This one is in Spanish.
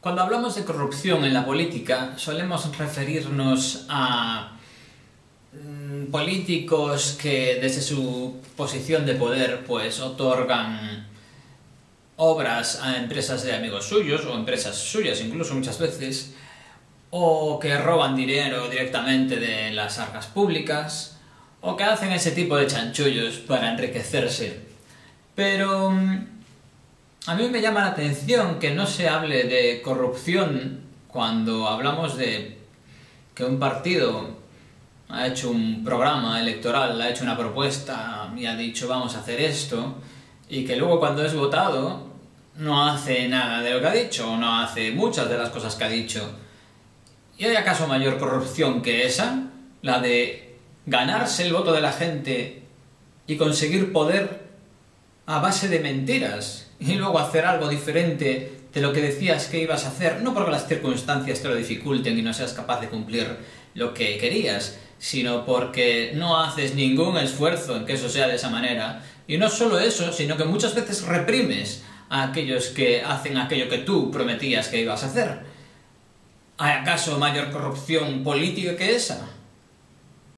Cuando hablamos de corrupción en la política, solemos referirnos a políticos que desde su posición de poder pues otorgan obras a empresas de amigos suyos o empresas suyas incluso muchas veces, o que roban dinero directamente de las arcas públicas, o que hacen ese tipo de chanchullos para enriquecerse. Pero a mí me llama la atención que no se hable de corrupción cuando hablamos de que un partido ha hecho un programa electoral, ha hecho una propuesta y ha dicho vamos a hacer esto, y que luego cuando es votado no hace nada de lo que ha dicho, o no hace muchas de las cosas que ha dicho. ¿Y hay acaso mayor corrupción que esa? La de ganarse el voto de la gente y conseguir poder a base de mentiras, y luego hacer algo diferente de lo que decías que ibas a hacer, no porque las circunstancias te lo dificulten y no seas capaz de cumplir lo que querías, sino porque no haces ningún esfuerzo en que eso sea de esa manera. Y no solo eso, sino que muchas veces reprimes a aquellos que hacen aquello que tú prometías que ibas a hacer. ¿Hay acaso mayor corrupción política que esa?